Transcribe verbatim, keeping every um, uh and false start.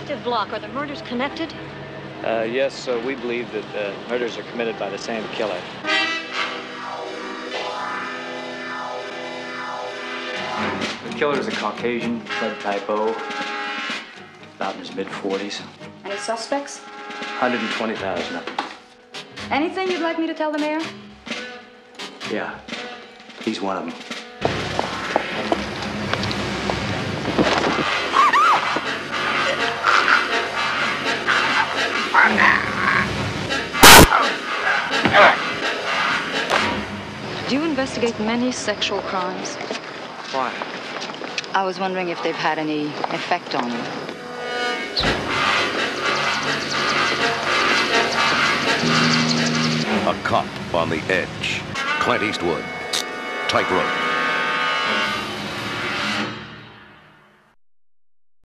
active block. Are the murders connected? Uh, yes, so we believe that the murders are committed by the same killer. The killer is a Caucasian, blood type O, about in his mid forties. Any suspects? one hundred twenty thousand of them. Anything you'd like me to tell the mayor? Yeah, he's one of them. Do you investigate many sexual crimes? Why? I was wondering if they've had any effect on you. A cop on the edge. Clint Eastwood. Tightrope.